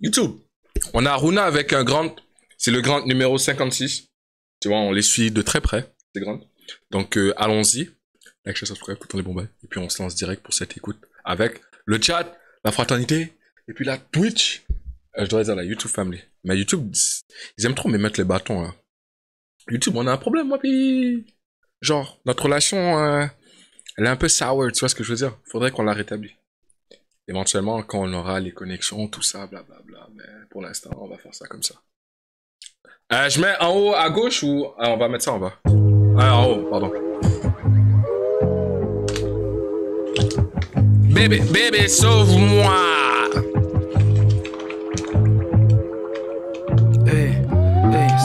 YouTube. On a Rounhaa avec un grand, c'est le grand numéro 56. Tu vois, on les suit de très près, c'est grand. Donc allons-y. Like, share, subscribe, tout le temps les bons bails. Et puis on se lance direct pour cette écoute avec le chat, la fraternité, et puis la Twitch. Je dois dire la YouTube family. Mais YouTube, ils aiment trop me mettre les bâtons là. YouTube, on a un problème, moi, puis... Genre, notre relation, elle est un peu sour, tu vois ce que je veux dire? Faudrait qu'on la rétablit. Éventuellement, quand on aura les connexions, tout ça, blablabla. Mais pour l'instant, on va faire ça comme ça. Je mets en haut à gauche ou... on va mettre ça en bas. Ah, en haut, pardon. Bébé, bébé, sauve-moi!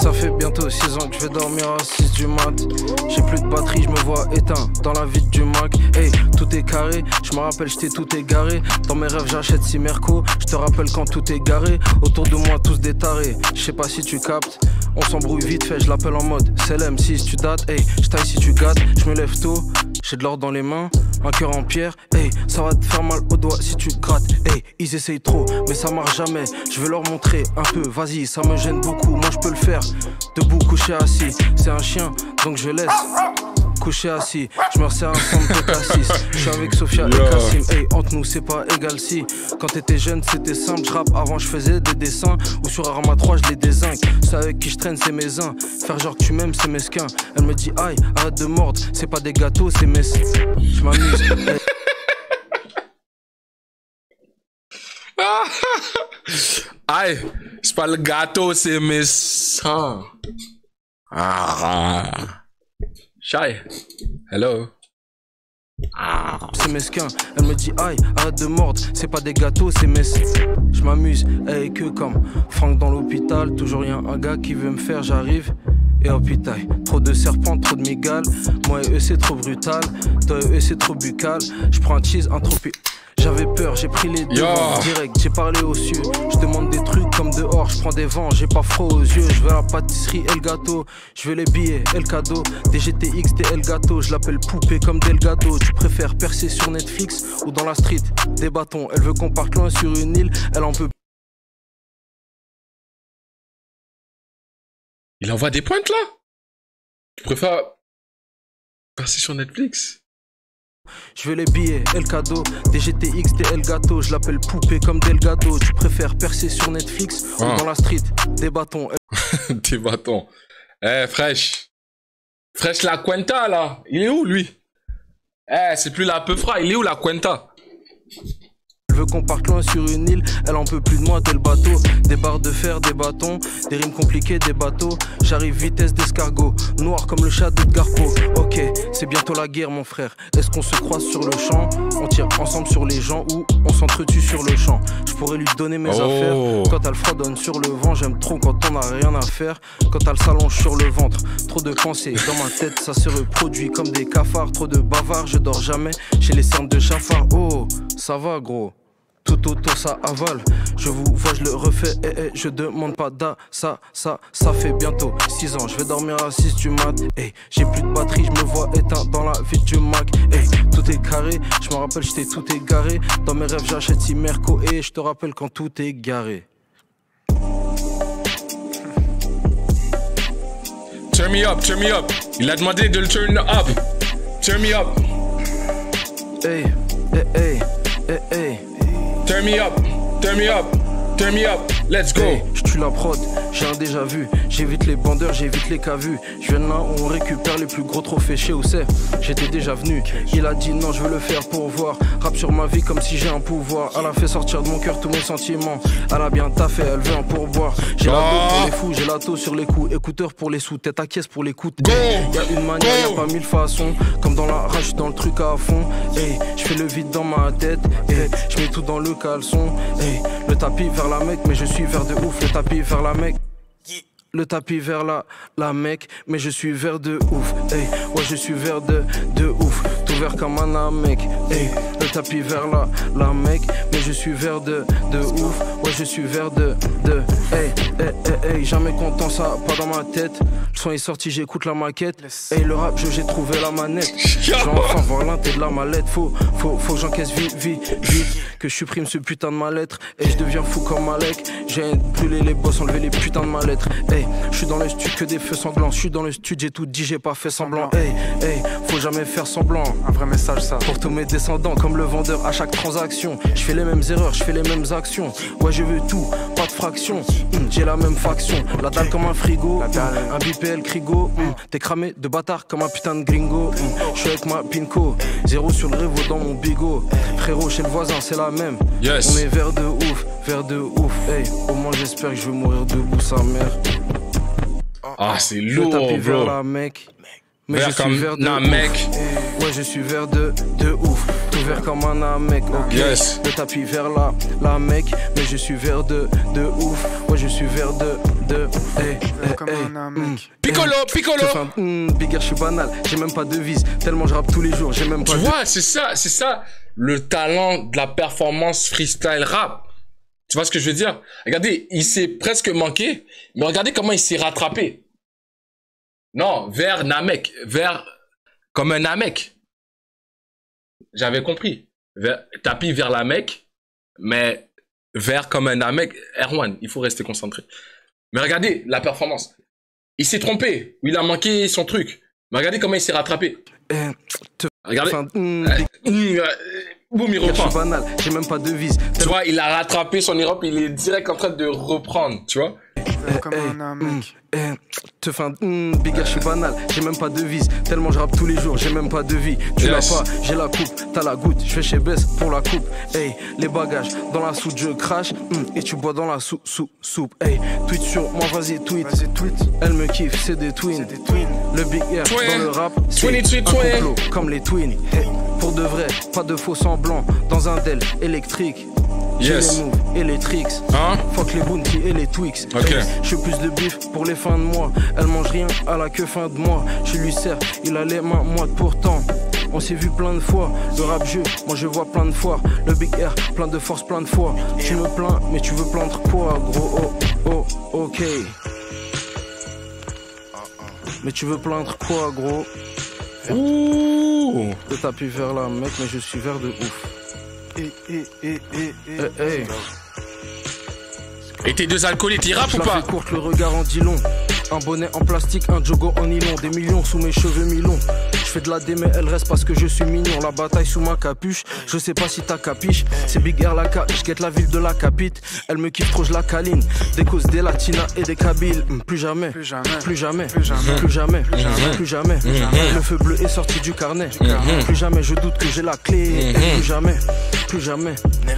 Ça fait bientôt 6 ans que je vais dormir à 6 du mat. J'ai plus de batterie, je me vois éteint dans la vide du Mac. Hey, tout est carré, je me rappelle j'étais tout égaré. Dans mes rêves j'achète 6 mercos, je te rappelle quand tout est garé. Autour de moi tous des tarés, je sais pas si tu captes. On s'embrouille vite fait, je l'appelle en mode c'est l'M6, tu dates, hey, je taille si tu gâtes. Je me lève tôt, j'ai de l'or dans les mains, un cœur en pierre. Hey, ça va te faire mal aux doigts si tu grattes. Hey, ils essayent trop, mais ça marche jamais. Je vais leur montrer un peu, vas-y, ça me gêne beaucoup. Moi je peux le faire, debout, couché, assis. C'est un chien, donc je laisse couché, assis. Je me resserre un centre de cassis. Je suis avec Sophia et Kassim. Hey, entre nous c'est pas égal si. Quand t'étais jeune c'était simple, je rappe avant je faisais des dessins. Ou sur Arma 3 je les désingue. C'est avec qui je traîne c'est mes uns. Faire genre que tu m'aimes c'est mesquin. Elle me dit aïe, arrête de mordre. C'est pas des gâteaux, c'est mes... Je m'amuse. Aïe, c'est pas le gâteau, c'est mes seins. Ah. Shy. Hello. Ah. C'est mesquin, elle me dit aïe, arrête de mordre, c'est pas des gâteaux, c'est mes... Je m'amuse, hey, que comme Franck dans l'hôpital, toujours y'a un gars qui veut me faire, j'arrive. Et oh putain, trop de serpents, trop de migales. Moi et eux c'est trop brutal, toi et eux c'est trop buccal. Je prends un cheese, un tropique. J'avais peur, j'ai pris les deux direct, j'ai parlé aux cieux. Je demande des trucs comme dehors, je prends des vents, j'ai pas froid aux yeux. Je veux la pâtisserie, El Gato, je veux les billets, El Cadeau. Des GTX, des El Gato, je l'appelle poupée comme Del Gato. Tu préfères percer sur Netflix ou dans la street? Des bâtons, elle veut qu'on parte loin sur une île, elle en peut. Il envoie des pointes là? Tu préfères percer sur Netflix? Je veux les billets, El Cadeau, des GTX, des El Gato, je l'appelle poupée comme Del Gato. Tu préfères percer sur Netflix ou dans la street? Des bâtons. Des bâtons. Eh, fraîche. Fraîche la Cuenta là. Il est où lui? Eh, c'est plus la Peufra, il est où la Cuenta? Elle veut qu'on parte loin sur une île, elle en peut plus de moi, t'es le bateau. Des barres de fer, des bâtons, des rimes compliquées, des bateaux. J'arrive vitesse d'escargot, noir comme le chat de Garpo. Ok, c'est bientôt la guerre mon frère. Est-ce qu'on se croise sur le champ? On tire ensemble sur les gens ou on s'entretue sur le champ? Je pourrais lui donner mes affaires. Quand elle fredonne sur le vent, j'aime trop quand on a rien à faire. Quand elle s'allonge sur le ventre, trop de pensées dans ma tête, ça se reproduit comme des cafards. Trop de bavards, je dors jamais, j'ai les cernes de chafard. Oh, ça va gros? Tout autour ça avale, je vous vois, je le refais, eh, eh, je demande pas da, ça fait bientôt 6 ans, je vais dormir à 6 du mat, eh, j'ai plus de batterie, je me vois éteint dans la vie du Mac, eh, tout est carré, je me rappelle j'étais tout égaré, dans mes rêves j'achète 6 merco, et je te rappelle quand tout est garé. Turn me up, il a demandé de le turn me up, hey, hey, hey, hey, hey. Turn me up, turn me up, turn me up, let's go. Hey, je tue la prod, j'ai un déjà vu. J'évite les bandeurs, j'évite les cavus. Je viens là où on récupère les plus gros trophées, chez où c'est. J'étais déjà venu, il a dit non je veux le faire pour voir. Rap sur ma vie comme si j'ai un pouvoir. Elle a fait sortir de mon cœur tous mes sentiments. Elle a bien taffé, elle veut un pourboire. J'ai la dos pour les fous, j'ai la taux sur les coups. Écouteurs pour les sous, tête à caisse pour les coups. Y'a une manière, y'a pas mille façons. Comme dans la rage, dans le truc à fond. Hey, je fais le vide dans ma tête. Hey, je mets tout dans le caleçon. Hey, le tapis vers la mec, mais je suis vers de ouf. Le tapis vers la mec. Le tapis vers la mec, mais je suis vert de ouf, hey, ouais je suis vert de ouf, tout vert comme un mec, hey, le tapis vers là mec, mais je suis vert de ouf, ouais je suis vert de hey, hey, hey, hey, jamais content ça, pas dans ma tête, le son est sorti, j'écoute la maquette, hey le rap, j'ai trouvé la manette, j'ai enfin voir l'inté de la mallette, faut que j'encaisse vite, que je supprime ce putain de ma lettre, et je deviens fou comme Malek, j'ai brûlé les boss, enlevé les putains de ma lettre, hey, je suis dans le stud que des feux sanglants, je suis dans le stud, j'ai tout dit, j'ai pas fait semblant, hey, hey, faut jamais faire semblant, un vrai message ça, pour tous mes descendants, comme le vendeur à chaque transaction, je fais les mêmes erreurs, je fais les mêmes actions, ouais je veux tout, pas de fraction, j'ai la même faction, la dalle comme un frigo, un BPL crigo, t'es cramé de bâtard comme un putain de gringo, je suis avec ma pinco, zéro sur le révo dans mon bigot, frérot chez le voisin c'est la même, yes. On est vert de ouf, hey, au moins j'espère que je vais mourir debout sa mère. Ah c'est lourd bro. Mais vert je suis vert de Namek. Ouf. Ouais je suis vert de ouf. Tout vert comme un Namek, ok. Yes. Le tapis vert là, la mec. Mais je suis vert de ouf. Ouais je suis vert de hey, comme hey, un mec. Piccolo, piccolo. Bigger, je suis banal. J'ai même pas de devise. Tellement je rappe tous les jours. J'ai même pas. Tu vois, c'est ça le talent de la performance freestyle rap. Tu vois ce que je veux dire? Regardez, il s'est presque manqué, mais regardez comment il s'est rattrapé. Non, vers Namek, vers comme un Namek. J'avais compris. Vers, tapis vers la Mecque, mais vers comme un Namek. Erwan, il faut rester concentré. Mais regardez la performance. Il s'est trompé, ou il a manqué son truc. Mais regardez comment il s'est rattrapé. Regardez. Boum, il reprend. C'est banal, j'ai même pas de devise. Tu vois, il a rattrapé son Europe, il est direct en train de reprendre, tu vois. Comme un mec. Te fin bigger, je suis banal, j'ai même pas de devise. Tellement je rappe tous les jours, j'ai même pas de vie. Tu yes. L'as pas, j'ai la coupe, t'as la goutte. Je vais chez Bess pour la coupe. Hey, les bagages, dans la soupe je crache et tu bois dans la soupe. Hey, tweet sur moi, vas-y tweet. Elle me kiffe, c'est des twins. Le big air dans le rap, c'est comme les twins. Hey, pour de vrai, pas de faux semblants. Dans un DEL électrique. Yes. Les moves et les tricks, hein? Fuck les bounty et les twix. Okay. Je suis plus de bif pour les fins de mois. Elle mange rien, elle a que fin de mois. Je lui sers, il a les mains moites pourtant. On s'est vu plein de fois. Le rap jeu, moi je vois plein de fois. Le big air, plein de force, plein de fois. Tu me plains, mais tu veux plaindre quoi, gros? Oh, oh, ok. Mais tu veux plaindre quoi, gros? Ouh. Le tapis vers là, mec, mais je suis vert de ouf. Et tes deux alcooliques, ils rappent ou pas? Courte, le regard en dit long. Un bonnet en plastique, un jogo en nylon. Des millions sous mes cheveux mi-longs. Je fais de la D mais elle reste parce que je suis mignon. La bataille sous ma capuche, je sais pas si t'as capiche. C'est Big Air la cape, je guette la ville de la capite. Elle me kiffe trop, je la câline. Des causes des latinas et des kabyles. Plus jamais, plus jamais, plus jamais, plus jamais, plus jamais, plus jamais. Le feu bleu est sorti du carnet. Plus jamais, je doute que j'ai la clé. Plus jamais, plus jamais,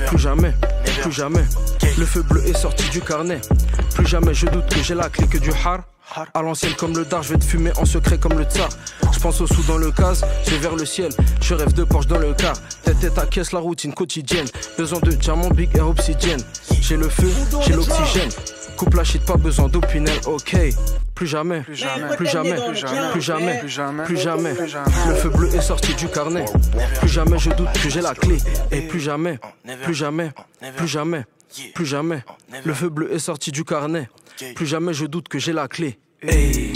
plus jamais, plus jamais. Le feu bleu est sorti du carnet. Plus jamais, je doute que j'ai la clé que du har. À l'ancienne comme le dar, je vais te fumer en secret comme le tsar. Je pense au sous dans le case, c'est vers le ciel. Je rêve de Porsche dans le car. Tête à caisse, la routine quotidienne. Besoin de diamant, big air, obsidienne. J'ai le feu, j'ai l'oxygène. Coupe la shit, pas besoin d'opinel, ok. Plus jamais, plus jamais, plus jamais, plus jamais, plus jamais, plus jamais. Le feu bleu est sorti du carnet. Plus jamais, je doute que j'ai la clé. Et plus jamais, plus jamais, plus jamais, plus jamais. Le feu bleu est sorti du carnet. Plus jamais je doute que j'ai la clé. Hey.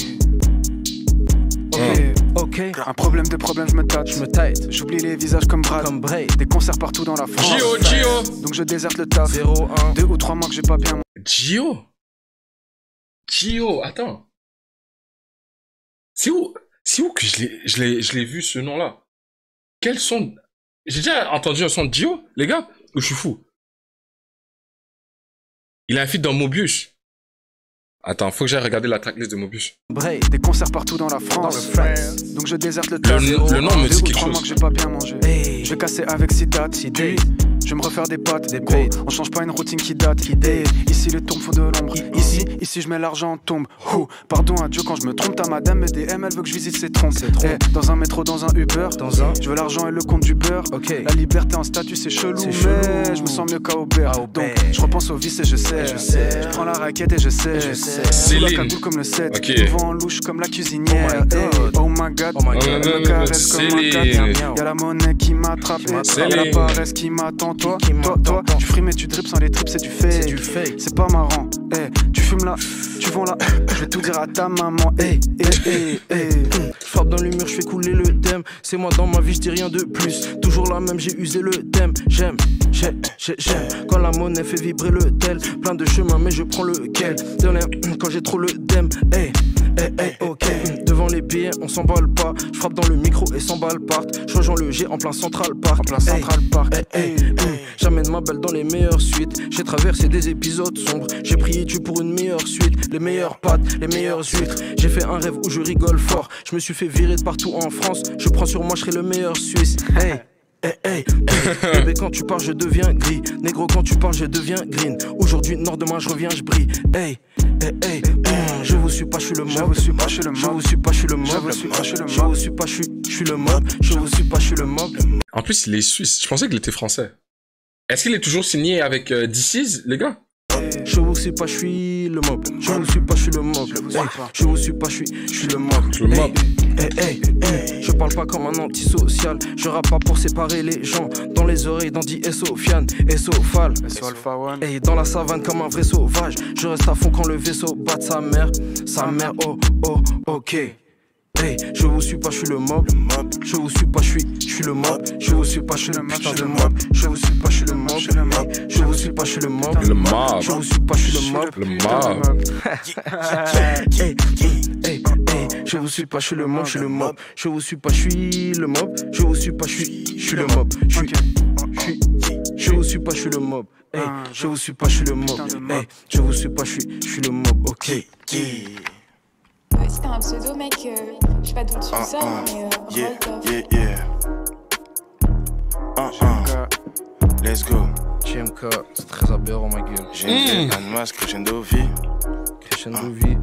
Okay. Ok. Un problème de problème, je me tâte. Je me tâte. J'oublie les visages comme Brad. Comme Bray. Des concerts partout dans la France. Gio, Gio. Donc je déserte le taf. 0, 1, 2 ou 3 mois que j'ai pas bien. Gio. Gio, attends. C'est où? C'est où que je l'ai vu ce nom-là? Quel son? J'ai déjà entendu un son de Gio, les gars? Ou je suis fou? Il a un feat dans Mobius. Attends, faut que j'aille regarder la tracklist de Mobius. Bray, des concerts partout dans la France. Donc je déserte le taf. Le nom me dit quelque chose. Je vais casser avec Sidat. je vais me refaire des pattes, des pros. On change pas une routine qui date. Idée. Ici les tombes font de l'ombre. Ici je mets l'argent en tombe. Oh, pardon adieu quand je me trompe. Ta madame BDM, elle veut que je visite ses trompes. Hey, dans un métro, dans un Uber, dans un. Je veux l'argent et le compte du beurre. Okay. La liberté en statut c'est chelou, mais je me sens mieux qu'à Aubert. Donc je repense au vice et je sais. Je prends la raquette et je sais. C'est la cagoule comme le 7. Devant en louche comme la cuisinière. Oh my god, elle me caresse comme un cat. Y'a la monnaie qui m'attrape, y'a la paresse qui m'attend. Toi, tu frimes et tu drips sans les trips et tu fais. C'est pas marrant. Tu fumes là, tu vends là. Je vais tout dire à ta maman. Frappe dans les murs, je fais couler le thème. C'est moi dans ma vie, je dis rien de plus. Toujours la même, j'ai usé le thème. J'aime quand la monnaie fait vibrer le tel. Plein de chemins, mais je prends lequel. Quand j'ai trop le thème. Ok. Devant les billets, on s'emballe pas. Je frappe dans le micro et s'emballe part. Changeant le G en plein Central Park. J'amène ma belle dans les meilleures suites. J'ai traversé des épisodes sombres. J'ai prié Dieu pour une meilleure suite. Les meilleures pâtes, les meilleures huîtres. J'ai fait un rêve où je rigole fort. Je me suis fait virer de partout en France. Je prends sur moi, je serai le meilleur Suisse. Bébé, quand tu pars, je deviens gris. Négro, quand tu pars, je deviens green. Aujourd'hui, nord, demain, je reviens, je brille. Je vous suis pas, je suis le mob. Je vous suis pas, je suis le mob. Je vous suis pas, je suis le mob. Je vous suis pas, je suis le mob. En plus, il est suisse. Je pensais qu'il était français. Est-ce qu'il est toujours signé avec DC's, les gars? Je vous suis pas, je suis le mob. Je vous suis pas, je suis le mob. Je vous suis pas, je suis le mob. Le mob. Je parle pas comme un antisocial. Je rappe pas pour séparer les gens. Dans les oreilles d'Andy et Sofiane et Sofal. Et dans la savane comme un vrai sauvage. Je reste à fond quand le vaisseau bat sa mère. Ok. Je vous suis pas, je suis le mob. Je vous suis pas, je suis le mob. Je vous suis pas, je suis le mob. Je vous suis pas, je suis le mob. Je vous suis pas, je suis le mob. Le mob. Je vous suis pas, je suis le mob. Le mob. Je vous suis pas, je suis le mob. Je suis le mob. Je vous suis pas, je suis le mob. Je vous suis pas, je suis le mob. Je vous suis pas, je suis le mob. Je vous suis pas, je suis le mob. Je vous suis pas, je suis le mob. Ok. C'était un pseudo, mec, je sais pas d'où tu le sors, mais let's go. GMK, c'est très aberrant, ma gueule. GMK, Anmas, Crescendo V. Crescendo V.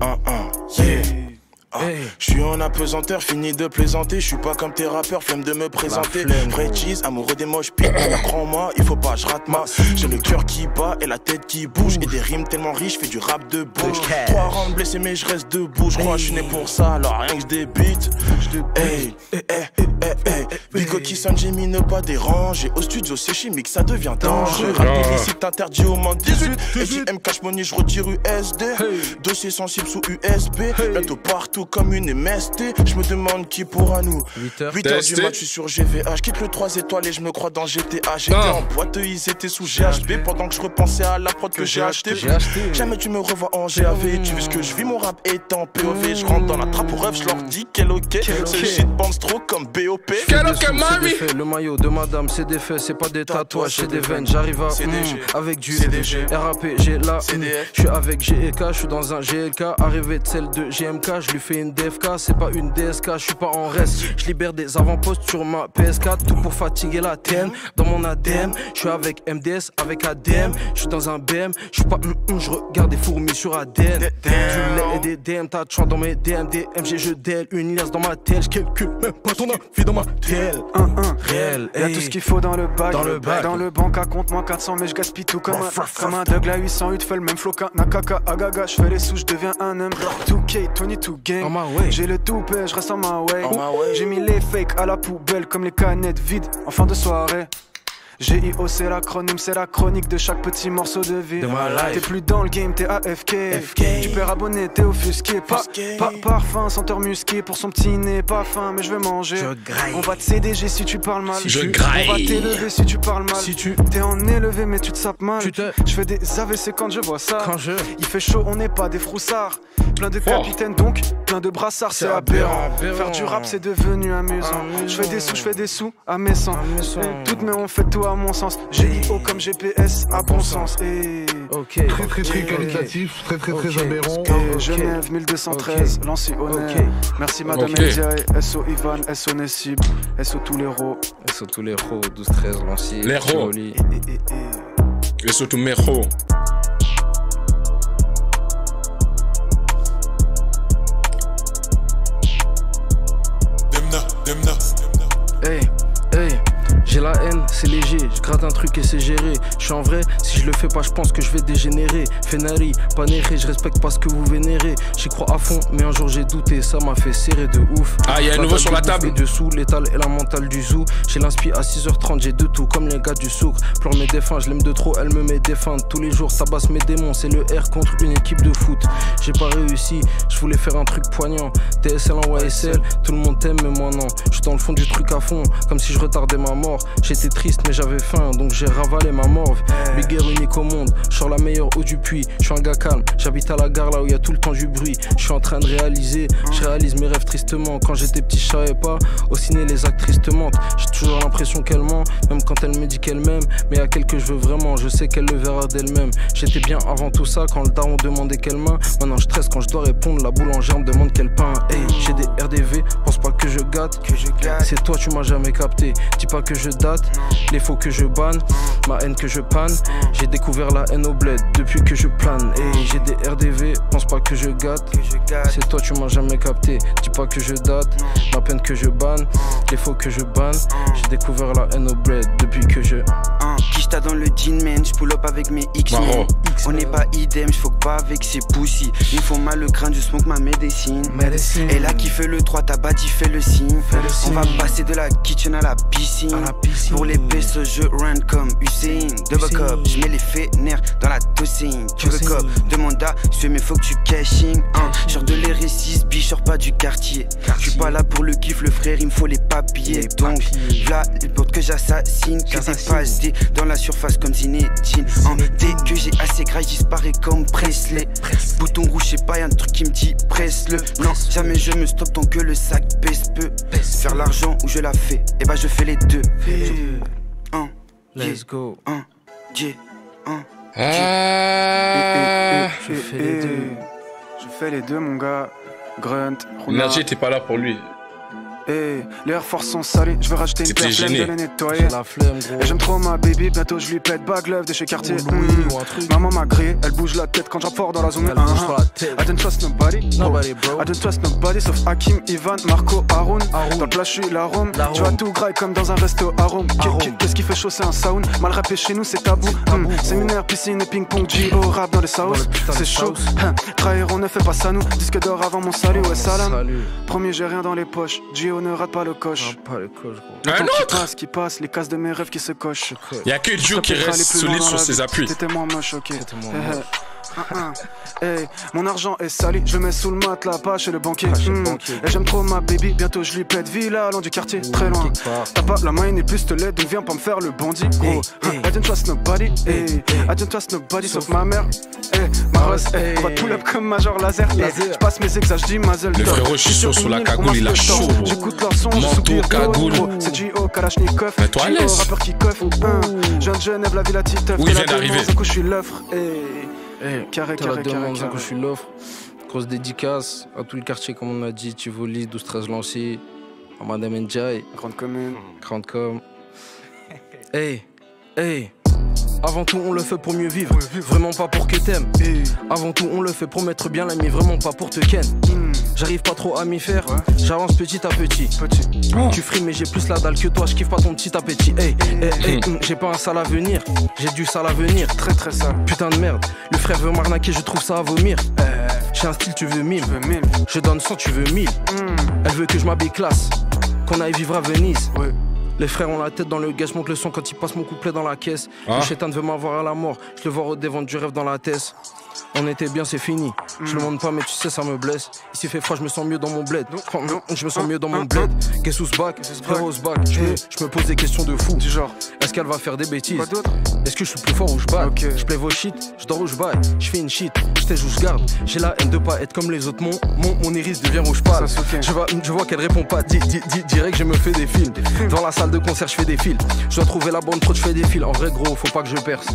Je suis en apesanteur, fini de plaisanter. Je suis pas comme tes rappeurs, flemme de me présenter. Vrai cheese, amoureux des moches piques. Crois-moi, il faut pas, je rate ma. J'ai le cœur qui bat et la tête qui bouge. Et des rimes tellement riches, fais du rap de bouche. Trois rounds blessés, mais je reste debout. Je crois, je suis né pour ça, alors rien que je débite. Bigo qui sonne, j'ai mis ne pas déranger. Au studio, c'est chimique, ça devient dangereux. Rap illicite interdit au moins 18. Et si M cache money, je retire USD. Dossier sensible sous USB. Bientôt partout comme une MST, je me demande qui pourra nous. 8h du mat, je suis sur GVH, quitte le 3 étoiles et je me crois dans GTA. J'étais en boîte, ils étaient sous GHB pendant que je repensais à la prod que j'ai acheté. Jamais tu me revois en GAV, tu veux ce que je vis, mon rap est en POV. Je rentre dans la trappe au rêve, je leur dis quel ok. C'est shit pense trop comme BOP. Quel ok, mami. Le maillot de madame, c'est des faits, c'est pas des tatouages, c'est des veines. J'arrive à CDG avec du CDG, RAP, j'ai la CDF. Je suis avec GK, je suis dans un GLK. Arrivé de celle de GMK, je lui fais une DFK, c'est pas une DSK, je suis pas en reste. Je libère des avant-postes sur ma PS4, tout pour fatiguer la TN. Dans mon ADM, je suis avec MDS, avec ADM, je suis dans un BM, je suis pas je regarde des fourmis sur ADN. Du lait et des DM, t'as de choix dans mes DM, des MG, je DL, une liasse dans ma TL, je calcule même pas ton avis dans ma TL. Réel, y'a tout ce qu'il faut dans le bac. Dans le banc à compte moins 400, mais je gaspille tout comme un Doug la 808, fais le même flow qu'un Nakaka, agaga, je fais les sous, je deviens un M. 2K, 22 gang. J'ai le toupet, je reste en ma way. J'ai mis les fakes à la poubelle comme les canettes vides en fin de soirée. GIO c'est l'acronyme, c'est la chronique de chaque petit morceau de vie. T'es plus dans le game, t'es AFK. Tu perds abonné, t'es offusqué. Pas parfum, senteur musqué. Pour son petit nez, pas faim, mais je vais manger. On va te CDG si tu parles mal. On va t'élever si tu parles mal. T'es en élevé mais tu te sapes mal. Je fais des AVC quand je vois ça. Il fait chaud, on n'est pas des froussards. plein de capitaines donc, plein de brassards c'est aberrant. Faire du rap c'est devenu amusant. Je fais des sous, à mes sens. Toutes mes on fait tout à mon sens. GIO comme GPS à bon sens. Très très très qualitatif, très très très aberrant. Genève 1213, Lancy Honnête. Merci madame Eldia, SO Ivan, SO Nessib, SO tous les héros. SO tous les héros, 12-13, Lancy. Les héros. Et surtout mes héros. Hey, hey, j'ai la haine, c'est léger, je gratte un truc et c'est géré. Je suis en vrai, si je le fais pas, je pense que je vais dégénérer. Fenari, Panéré, je respecte pas ce que vous vénérez. J'y crois à fond, mais un jour j'ai douté, ça m'a fait serrer de ouf. Ah, y'a un nouveau sur la table. Dessous, l'étale et la mentale du zoo. J'ai l'inspi à 6h30, j'ai de tout, comme les gars du sucre. Pleure mes défunts, je l'aime de trop, elle me met des feintes. Tous les jours, ça tabasse mes démons, c'est le R contre une équipe de foot. J'ai pas réussi, je voulais faire un truc poignant. TSL en YSL, tout le monde t'aime, mais moi non. Je suis dans le fond du truc à fond, comme si je retardais ma mort. J'étais triste mais j'avais faim donc j'ai ravalé ma morve. Bigger unique au monde, je sors la meilleure eau du puits. Je suis un gars calme, j'habite à la gare là où il y a tout le temps du bruit. Je suis en train de réaliser, je réalise mes rêves tristement. Quand j'étais petit je savais pas, au ciné les actrices te mentent. J'ai toujours l'impression qu'elle ment, même quand elle me dit qu'elle m'aime. Mais à quel que je veux vraiment, je sais qu'elle le verra d'elle-même. J'étais bien avant tout ça quand le daron demandait quelle main. Maintenant je stresse quand je dois répondre, la boulangère me demande quel pain. Hey, j'ai des RDV, pense pas que je gâte. C'est toi tu m'as jamais capté, dis pas que je date, les faux que je banne, ma haine que je panne, j'ai découvert la haine au bled depuis que je plane. Hey, j'ai des RDV, pense pas que je gâte, c'est toi tu m'as jamais capté, dis pas que je date, ma peine que je banne, les faux que je banne, j'ai découvert la haine au bled depuis que je... Kishta dans le jean man, j'pull up avec mes X-Men. On n'est pas idem, j'faux pas avec ces pussy. Il faut mal le crâne, je smoke ma médecine. Et là qui fait le 3, t'as battu, fais le signe. On va passer de la kitchen à la piscine. Pour les pesos, je run comme Usain. Double cop, je mets les fénères dans la tossing. Tu veux cop, demande à ceux, mais faut que tu cashing. Genre de l'R6, bitch, sors pas du quartier. Je suis pas là pour le kiff, le frère, il me faut les papiers. Donc là, il faut que j'assassine, que c'est pas SD dans la surface comme Zinedine. Dès que j'ai assez gras, je disparais comme Presley. Bouton rouge, je sais pas, y'a un truc qui me dit presse-le. Non, jamais je me stoppe tant que le sac pèse peu. Faire l'argent ou je la fais, et bah je fais les deux. Let's go. Je fais les deux. Je fais les deux, mon gars. Grunt, Rounhaa, t'es pas là pour lui. Hey, les Air Force sont salés, je veux racheter une paire de les nettoyer. Et j'aime trop ma baby, bientôt je lui pète bag love de chez Cartier. Maman m'a grillé, elle bouge la tête quand je rappe fort dans la zone. I don't trust nobody, bro. I don't trust nobody sauf Hakim, Ivan, Marco, Haroun. Dans le plat je suis la Rome, tu vois tout graille comme dans un resto à Rome. Qu'est-ce qui fait chaud c'est un saoun, mal rappé chez nous c'est tabou. Séminaire, piscine et ping-pong, G.O. rap dans les sauces. C'est chaud, trahir on ne fait pas ça nous. Disque d'or avant mon salut, ouais salam. Premier j'ai rien dans les poches, G.O. ne rate pas le coche. Un autre qui passe, les cases de mes rêves qui se cochent. Y'a que Dieu qui reste solide sur ses appuis. T'étais moins moche, ok. Hey, mon argent est sali, je mets sous le mat la page chez le banquier. Et j'aime trop ma baby, bientôt je lui pète. Villa, loin du quartier, très loin. T'as pas la main et plus te l'aide, donc viens pas me faire le bandit. Gros, I don't trust nobody, I don't trust nobody sauf ma mère. Ma rose, on va pull up comme Major Laser. Je passe mes exas, je dis mazel. Le frérot Chisso sur la cagoule, il a chaud. J'écoute leur son, je soupire gros. C'est G.O. Kalachnikov, G.O. rappeur qui coiffe. Je viens de Genève, la ville à Titeuf. Oui, il vient d'arriver. Je suis l'offre. Carré, carré, carré. Je suis l'offre. Grosse dédicace à tout le quartier, comme on a dit. Tivoli, 12-13 Lancy, à madame Ndiaye. Grande commune. Grande com. Hey, hey. Avant tout on le fait pour mieux vivre, vraiment pas pour que t'aimes. Avant tout on le fait pour mettre bien l'ami, vraiment pas pour te ken. J'arrive pas trop à m'y faire, j'avance petit à petit. Tu frimes mais j'ai plus la dalle que toi, je kiffe pas ton petit appétit. Hey, hey, hey, j'ai pas un sale à venir, j'ai du sale à venir. Très très sale. Putain de merde, le frère veut m'arnaquer, je trouve ça à vomir. J'ai un style, tu veux 1000, je donne 100, tu veux 1000. Elle veut que je m'habille classe, qu'on aille vivre à Venise. Les frères ont la tête dans le gaz, je monte le son quand ils passent mon couplet dans la caisse. Le chétan veut m'avoir à la mort, je le vois au devant du rêve dans la tête. On était bien, c'est fini. Je le montre pas, mais tu sais, ça me blesse. Ici fait froid, je me sens mieux dans mon bled. Je me sens mieux dans mon bled. Qu'est-ce que ce bac, frérot, ce bac. Je me pose des questions de fou. Du genre, est-ce qu'elle va faire des bêtises? Est-ce que je suis plus fort ou je batte? Je plais vos shit, je je dors où je baille, je fais une shit, je t'ai où je garde, j'ai la haine de pas être comme les autres, mon iris devient rouge pâle. Je vois qu'elle répond pas, direct je me fais des films. Dans la salle de concert je fais des fils. Je dois trouver la bande trop je fais des fils. En vrai gros faut pas que je perce.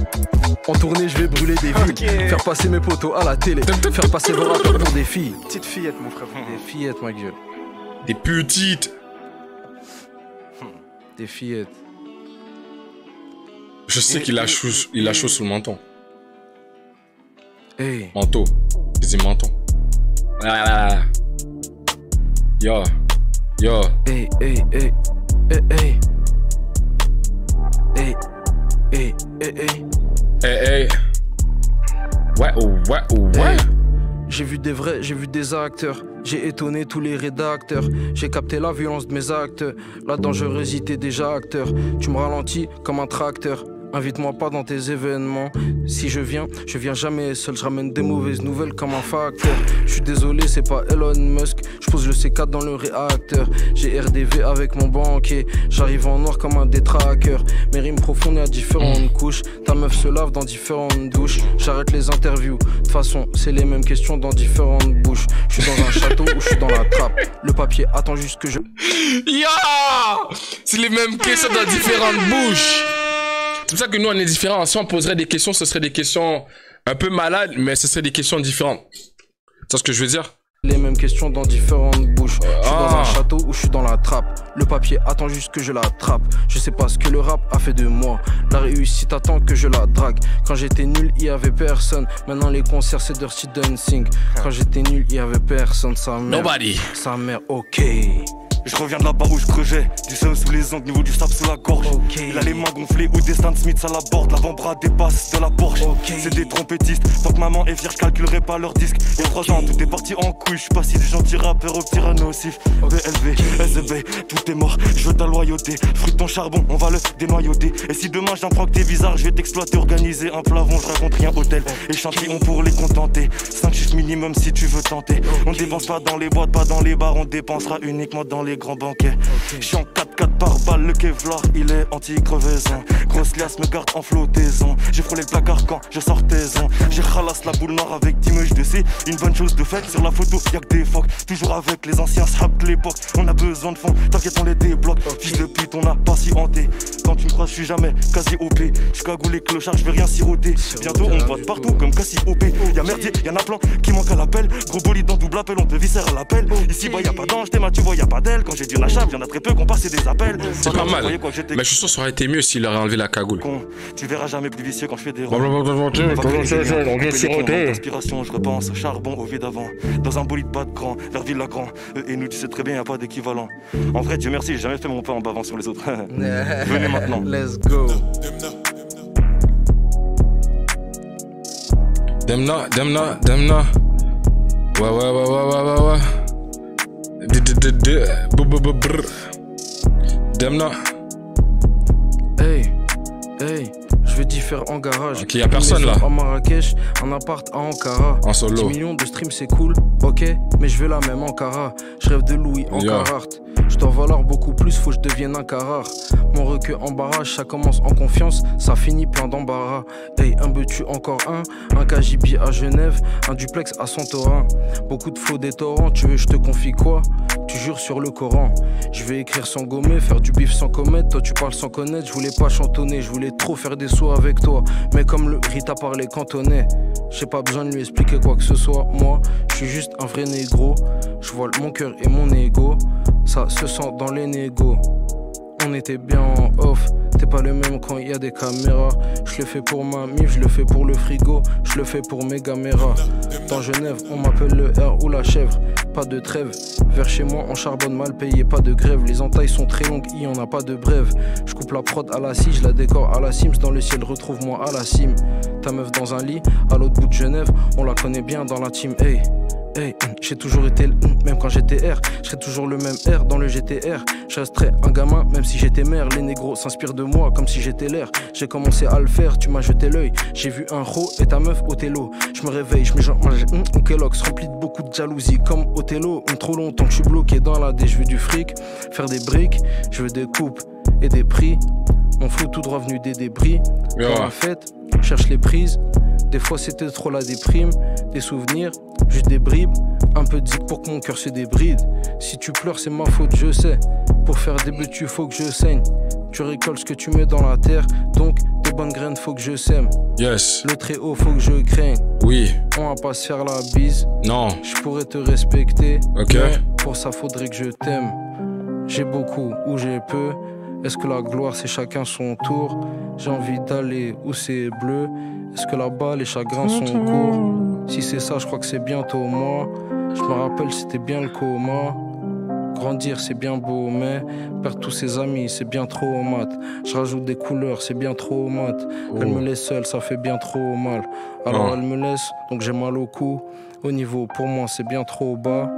En tournée je vais brûler des villes, faire passer mes potos à la télé, faire passer vos rappeurs pour des filles. Petites fillettes mon frère, des fillettes ma gueule. Des petites. Des fillettes. Je sais qu'il a chaud sous le menton. Hey. Manteau. Je dis menton. Ah. Yo. Yo. Hey, hey, hey. Hey, hey. Hey, hey, hey, hey. Hey, hey. Ouais, ouais, ouais. Hey. J'ai vu des vrais, j'ai vu des acteurs. J'ai étonné tous les rédacteurs. J'ai capté la violence de mes actes. La dangerosité déjà acteur. Tu me ralentis comme un tracteur. Invite-moi pas dans tes événements. Si je viens, je viens jamais seul. Je ramène des mauvaises nouvelles comme un facteur. Je suis désolé, c'est pas Elon Musk. Je pose le C4 dans le réacteur. J'ai RDV avec mon banquier. J'arrive en noir comme un détraqueur. Mes rimes profondes à différentes couches. Ta meuf se lave dans différentes douches. J'arrête les interviews. De toute façon, c'est les mêmes questions dans différentes bouches. Je suis dans un château ou je suis dans la trappe. Le papier attend juste que je... Yeah, c'est les mêmes questions dans différentes bouches. C'est pour ça que nous on est différents. Si on poserait des questions, ce serait des questions un peu malades, mais ce serait des questions différentes. C'est ce que je veux dire. Les mêmes questions dans différentes bouches. Je suis dans un château ou je suis dans la trappe. Le papier attend juste que je l'attrape. Je sais pas ce que le rap a fait de moi. La réussite attend que je la drague. Quand j'étais nul, il y avait personne. Maintenant les concerts c'est Dirty Dancing. Quand j'étais nul, il y avait personne. Sa mère. Nobody. Sa mère, ok. Je reviens de là-bas où je creusais. Du seum sous les ongles, niveau du sable sous la gorge. Il a les mains gonflées au destin de Smith, ça l'aborde. L'avant-bras dépasse de la Porsche. C'est des trompettistes. Tant que maman est fière, je calculerai pas leur disque. Il y a 3 ans, tout est parti en couille. Je suis passé du gentil rappeur au petit rano nocif. BLV, SEB, tout est mort. Je veux ta loyauté. Fruit ton charbon, on va le dénoyauter. Et si demain j'apprends que t'es bizarre, je vais t'exploiter, organiser un plafond. Je raconterai un hôtel. Échantillon pour les contenter. 5 chiffres minimum si tu veux tenter. On dépense pas dans les boîtes, pas dans les bars. On dépensera uniquement dans les grands banquets. Je suis en 4-4 par balle, le Kevlar, il est anti-crevaison. Grosse liasse me garde en flottaison. J'ai frôlé le placard quand je sortais-en. J'ai ralasse la boule noire avec 10 mèches de C. Une bonne chose de faite, sur la photo, y'a que des phoques. Toujours avec les anciens sables de l'époque. On a besoin de fonds, t'inquiète, on les débloque. Fils de pute, on a patienté. Quand tu me crois, je suis jamais quasi OP. Je cagoule les clochards, je vais rien siroter. Bientôt, on voit partout comme quasi OP. Y'a merdier, y'en a plein qui manque à l'appel. Gros bolide en double appel, on te viscère à l'appel. Ici, bah y'a pas d'ange, t'es tu vois, y'a pas d'elle. Quand j'ai dit la chape, y'en a très peu qu'on passait des appels. C'est pas mal. Mais je suis sûr que ça aurait été mieux s'il aurait enlevé la cagoule. Tu verras jamais plus vicieux quand je fais des inspiration, je repense au charbon, au vie d'avant. Dans un bolide pas de grand, vers Villagrand. Et nous, tu sais très bien, y'a pas d'équivalent. En vrai, Dieu merci, j'ai jamais fait mon pas en bavant sur les autres. Venez maintenant. Let's go. Demna, Demna, Demna. Ouais, ouais, ouais, ouais, ouais, ouais. Demna. Hey, hey, je vais t'y faire en garage. Ok, y'a personne là. En Marrakech, en appart à Ankara. En solo. 10 millions de streams, c'est cool. Ok, mais je veux la même Ankara. Je rêve de Louis Ankara. Je dois valoir beaucoup plus, faut que je devienne un carrard. Mon recueil en barrage, ça commence en confiance, ça finit plein d'embarras. Hey, un beutu encore un KGB à Genève, un duplex à Santorin. Beaucoup de flots des torrents, tu veux je te confie quoi? Tu jures sur le Coran. Je vais écrire sans gommer, faire du bif sans commettre. Toi tu parles sans connaître, je voulais pas chantonner, je voulais trop faire des sauts avec toi. Mais comme le Rita parlait cantonais, j'ai pas besoin de lui expliquer quoi que ce soit. Moi, je suis juste un vrai négro. Je voile mon cœur et mon ego. Ça se sent dans les négos. On était bien en off. T'es pas le même quand il y a des caméras. Je le fais pour ma mif, je le fais pour le frigo, je le fais pour mes caméras. Dans Genève, on m'appelle le R ou la chèvre. Pas de trêve. Vers chez moi, on charbonne mal payé, pas de grève. Les entailles sont très longues, il y en a pas de brève. Je coupe la prod à la scie, je la décore à la Sims. Dans le ciel, retrouve-moi à la cime. Ta meuf dans un lit, à l'autre bout de Genève. On la connaît bien dans la team, hey. Hey, j'ai toujours été le même quand j'étais R. Je serai toujours le même R dans le GTR. Je resterai un gamin même si j'étais mère. Les négros s'inspirent de moi comme si j'étais l'air. J'ai commencé à le faire, tu m'as jeté l'œil. J'ai vu un ro et ta meuf Othello. Je me réveille, je me genre un Kellogg's rempli de beaucoup de jalousie comme Othello. Trop longtemps que je suis bloqué dans la D. Je veux du fric, faire des briques. Je veux des coupes et des prix. Mon flou tout droit venu des débris. Dans la fête, cherche les prises. Des fois c'était trop la déprime, des souvenirs, juste des bribes, un peu de zik pour que mon cœur se débride. Si tu pleures c'est ma faute, je sais. Pour faire des buts tu faut que je saigne. Tu récoltes ce que tu mets dans la terre, donc des bonnes graines faut que je sème. Yes. Le très haut faut que je craigne. Oui. On va pas se faire la bise. Non. Je pourrais te respecter. Ok. Pour ça faudrait que je t'aime. J'ai beaucoup ou j'ai peu. Est-ce que la gloire c'est chacun son tour? J'ai envie d'aller où c'est bleu. Est-ce que là-bas les chagrins sont courts? Si c'est ça je crois que c'est bientôt moi. Je me rappelle c'était bien le coma. Grandir c'est bien beau mais perdre tous ses amis c'est bien trop au mat. Je rajoute des couleurs c'est bien trop au mat. Elle me laisse seule ça fait bien trop mal. Alors elle me laisse donc j'ai mal au cou. Au niveau pour moi c'est bien trop bas.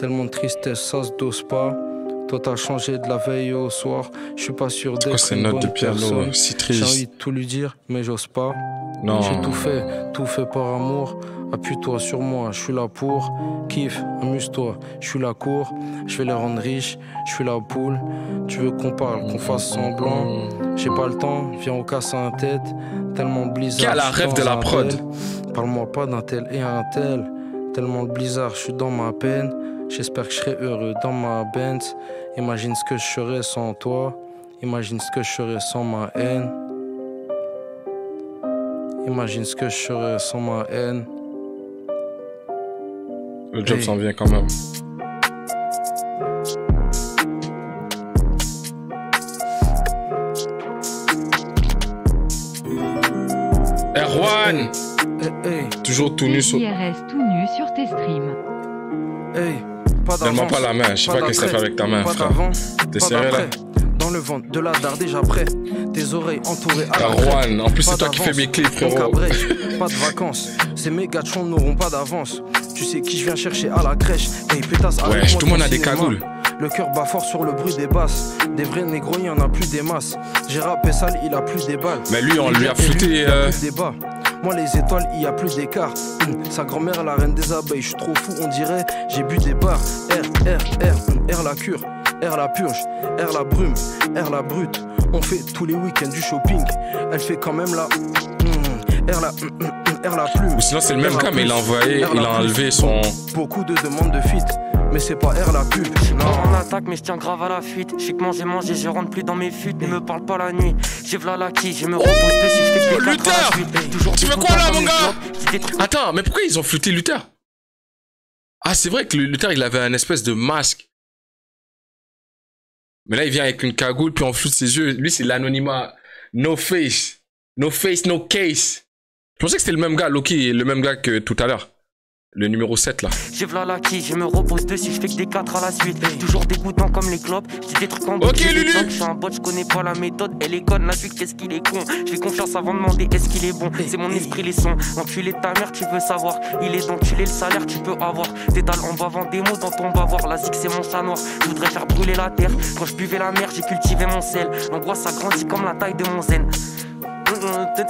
Tellement de tristesse ça se dose pas. Toi t'as changé de la veille au soir. Je suis pas sûr d'être une bonne personne. J'ai envie de tout lui dire mais j'ose pas. J'ai tout fait par amour. Appuie-toi sur moi, je suis là pour. Kiffe, amuse-toi, je suis la cour. Je vais les rendre riches, je suis la poule. Tu veux qu'on parle, qu'on fasse semblant. J'ai pas le temps, viens on casse un tête. Tellement blizzard. Quelle la rêve de la prod. Parle-moi pas d'un tel et un tel. Tellement de blizzard, je suis dans ma peine. J'espère que je serai heureux dans ma Benz. Imagine ce que je serais sans toi. Imagine ce que je serais sans ma haine. Imagine ce que je serais sans ma haine. Le job s'en vient quand même. Erwan, toujours tout nu sur tes streams. Donne-moi pas la main, je sais pas qu'est-ce que ça fait avec ta main, frère. T'es serré là? Dans le ventre de la dard déjà prêt. Tes oreilles entourées à Rouen. En plus c'est toi qui fais mes clips, frérot. Pas de vacances. Ces méga chons n'auront pas d'avance. Tu sais qui je viens chercher à la crèche. Hey, pétasse, ouais, tout le monde a des cagoules. Le cœur bat fort sur le bruit des basses. Des vrais négros, il y en a plus des masses. J'ai rappé sale, il a plus des balles. Mais lui, on lui a foutu. Moi les étoiles, il y a plus d'écart. Sa grand-mère, la reine des abeilles. Je suis trop fou, on dirait. J'ai bu des barres. R la cure, R la purge, R la brume, R la brute. On fait tous les week-ends du shopping. Elle fait quand même la R la plume. Ou sinon c'est le même cas, mais il a envoyé, il a enlevé son. Beaucoup de demandes de feat. Mais c'est pas R la pub. Non, on attaque, mais je tiens grave à la fuite. Je sais que manger, je rentre plus dans mes fuites. Ne me parle pas la nuit. J'ai v'là la qui, je me repose dessus. Je Luther, tu veux quoi là, mon gars? Attends, mais pourquoi ils ont flouté Luther? Ah, c'est vrai que Luther il avait un espèce de masque. Mais là il vient avec une cagoule, puis on floute ses yeux. Lui c'est l'anonymat. No face. No face, no case. Je pensais que c'était le même gars, Loki, le même gars que tout à l'heure. Le numéro 7 là. J'ai v'là la qui, je me repose dessus, je fais que des 4 à la suite. Toujours dégoûtant comme les clopes, je dis des trucs en bas. Ok Lulu. Je suis un bot, je connais pas la méthode. Elle est conne, la suite, qu'est-ce qu'il est con. Je fais confiance avant de demander, est-ce qu'il est bon. C'est mon esprit, les sons. Enculé de ta mère, tu veux savoir. Il est d'enculé, le salaire, tu peux avoir. Tes dalles, on va vendre des mots dans ton bavoir. La zik, c'est mon chat noir. Je voudrais faire brûler la terre. Quand je buvais la mer, j'ai cultivé mon sel. L'angoisse, ça grandit comme la taille de mon zen.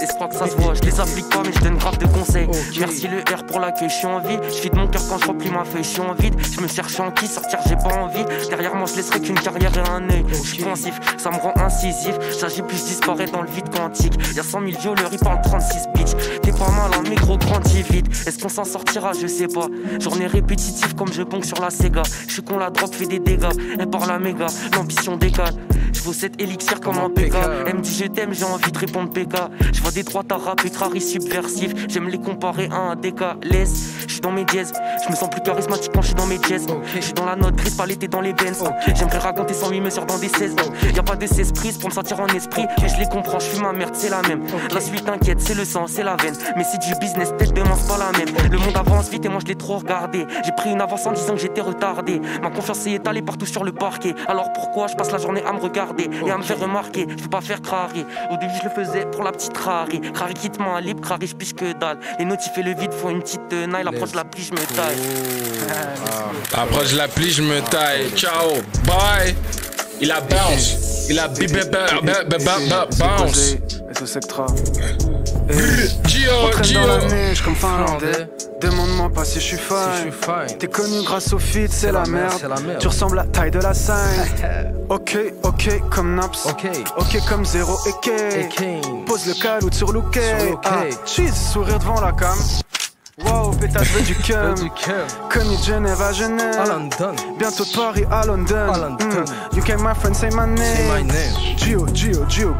Espoir que ça se voit, je les applique pas mais je donne grave de conseils. Merci le R pour l'accueil, je suis en vie. Je suis de mon cœur quand je replie ma feuille, je suis en vide. Je me cherche en qui sortir, j'ai pas envie. Derrière moi je laisserai qu'une carrière et un œil. Je suis pensif, ça me rend incisif. J'agis plus, je disparais dans le vide quantique. Y'a 100 000 violeurs, ils parlent 36 bitch. T'es pas mal hein, mais gros grandis vite. Est-ce qu'on s'en sortira, je sais pas. Journée répétitive comme je bongue sur la Sega. Je suis con, la drop fait des dégâts. Elle parle à méga, l'ambition décale. Je vaux cet élixir comme un PK. Elle me dit je t'aime, j'ai envie de répondre PK. Je vois des droits arabes et crari subversifs. J'aime les comparer à un DK. Laisse, je suis dans mes dièses. Je me sens plus charismatique quand je suis dans mes dièses. Je suis dans la note grise, pas l'été dans les Benz. J'aimerais raconter 108 mesures dans des 16. Y'a pas de 16 prises pour me sentir en esprit. Mais je les comprends, je suis ma merde, c'est la même. La suite, t'inquiète, c'est le sang, c'est la veine. Mais c'est du business, peut-être demain c'est pas la même. Le monde avance vite et moi je l'ai trop regardé. J'ai pris une avance en disant que j'étais retardé. Ma confiance est étalée partout sur le parquet. Alors pourquoi je passe la journée à me regarder et à me faire remarquer? Je veux pas faire crari. Au début, je le faisais pour la petite Rari. Rari qui te main libre, Rari, je piche que dalle. Les notifs et le vide font une petite naille. Approche la plie, je me taille. Approche la plie, je me taille. Ciao, bye. Il a bounce. Il a bounce. Gio. Dans la neige comme finlandais. Demande-moi pas si je suis fine. T'es connu grâce au feed, c'est la merde. Tu ressembles à la taille de la scène. Ok, ok comme Naps. Ok comme Zero et Kane. Pose le calout sur Luke. Cheese, sourire devant la cam. Wow, pétard, je veux du cum. Connu de Genève à Genève, à London. Bientôt de Paris à London, à London. UK, my friend, say my name, say my name. Gio,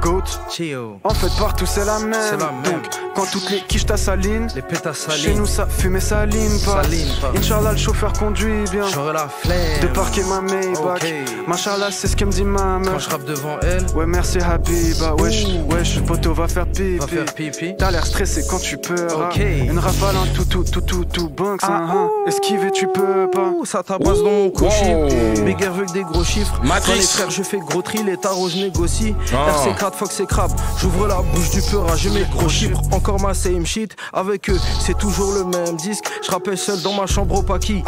goat Gio. En fait partout c'est la même. Donc quand toutes les quiches t'assalinent, les pétas salinent. Chez nous ça fume et saline pas. Inch'Allah le chauffeur conduit bien. J'aurai la flemme de parquer ma Maybach, okay. Machallah c'est ce qu'elle me dit ma mère. Quand je rappe devant elle, ouais merci Habiba. Wesh, poteau va faire pipi. T'as l'air stressé quand tu peurs, okay. Une rafale en tout tout banks, hein. Esquiver tu peux pas. Ça tabasse dans mon couchis. Big air avec des gros chiffres. Matrix. Quand les frères je fais gros tri, les tarots je négocie. RC crade, fox et crabe. J'ouvre la bouche du peur, j'ai mes gros chiffres. Encore ma same shit. Avec eux c'est toujours le même disque. Je rappelle seul dans ma chambre au paquis.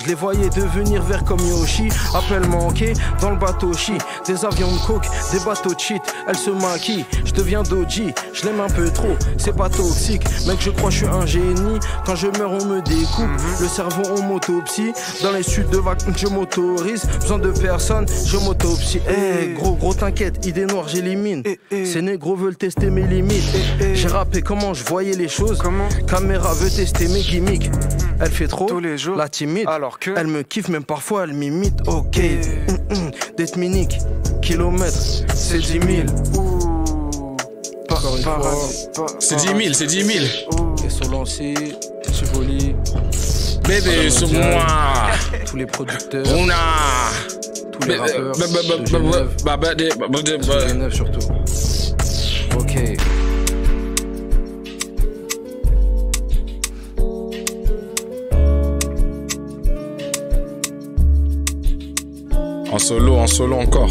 Je les voyais devenir verts comme Yoshi. Appel manqué dans le bateau chi. Des avions de coke, des bateaux de shit. Elles se maquillent, je deviens doji. Je l'aime un peu trop, c'est pas toxique. Mec je crois je suis un génie. Quand je meurs on me découpe, le cerveau on m'autopsie. Dans les suites de vacances je m'autorise. Besoin de personne, je m'autopsie. Hey, gros t'inquiète, idée noire j'élimine. Ces négros veulent tester mes limites. J'ai rappé comment je voyais les choses. Caméra veut tester mes gimmicks. Elle fait trop, tous les jours, la timide. Alors que elle me kiffe, même parfois elle m'imite. Ok, d'être minique. Kilomètre, c'est 10 000. C'est 10 000, c'est 10 000. Ils sont lancés, tu volis. Bébé sur moi. Tous les producteurs. Rounhaa. Tous les rappeurs. G9 surtout. Ok. En solo encore.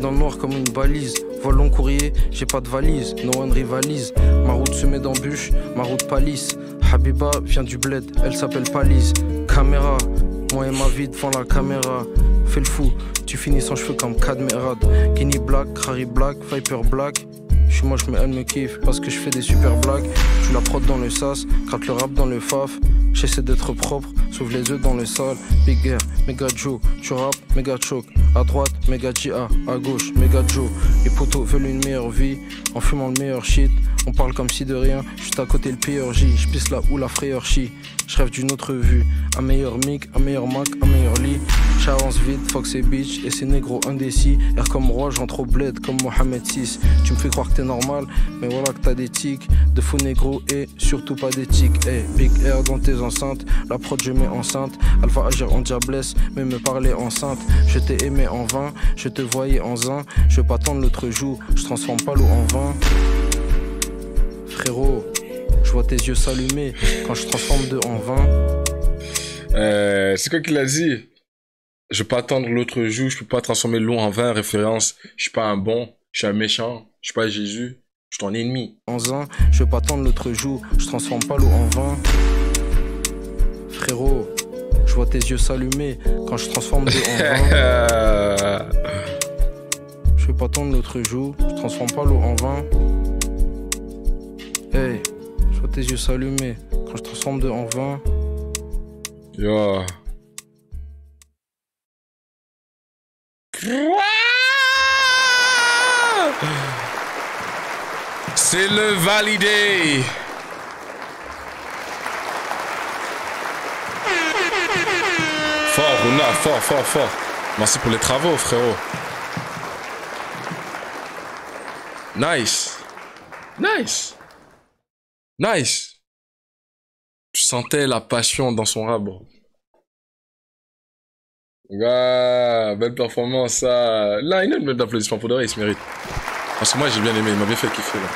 Dans le noir comme une balise, voie long courrier, j'ai pas de valise, no one rivalise. Ma route se met d'embûches, ma route palisse. Habiba vient du bled, elle s'appelle Palise. Caméra, moi et ma vie devant la caméra. Fais le fou, tu finis sans cheveux comme Cadmerad. Guinea Black, Harry Black, Viper Black. Je suis moche mais elle me kiffe parce que je fais des super blagues. Je la prod dans le sas, gratte le rap dans le faf. J'essaie d'être propre, sauve les œufs dans le sale. Big Air, méga Joe, tu rap, méga choc. À droite, méga GA, à gauche, méga Joe. Les potos veulent une meilleure vie, en fumant le meilleur shit. On parle comme si de rien, juste à côté le pire J. Je pisse là où la frayeur chie. Je rêve d'une autre vue, un meilleur mic, un meilleur mac, un meilleur lit. J'avance vite, Fox et bitch, et c'est négro indécis. Air comme roi, j'entre au bled comme Mohamed VI. Tu me fais croire que t'es normal, mais voilà que t'as des tics. De faux négro et surtout pas d'éthique. Hey, Big Air dans tes enceintes, la prod je mets enceinte. Elle va agir en diablesse, mais me parler enceinte. Je t'ai aimé en vain, je te voyais en zin. Je veux pas attendre l'autre jour, je transforme pas l'eau en vin. Frérot, je vois tes yeux s'allumer quand je transforme de en vin. C'est quoi qu'il a dit? Je peux pas attendre l'autre jour, je peux pas transformer l'eau en vin. Référence, je suis pas un bon, je suis un méchant, je suis pas Jésus, je suis ton ennemi. En zin, je veux pas attendre l'autre jour, je transforme pas l'eau en vin. Frérot, je vois tes yeux s'allumer quand je transforme de en vin. Je veux pas attendre l'autre jour, je transforme pas l'eau en vin. Hey, je vois tes yeux s'allumer quand je transforme de en vin. Yo. C'est le validé. Fort, Rounhaa, fort. Merci pour les travaux, frérot. Nice. Tu sentais la passion dans son rap, bro. Waouh, belle performance, ça. Là, il y a une belle applaudissement pour de vrai, il se mérite. Parce que moi, j'ai bien aimé, il m'a bien fait kiffer, là.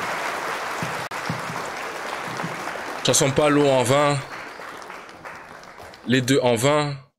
Transforme pas l'eau en vin. Les deux en vin.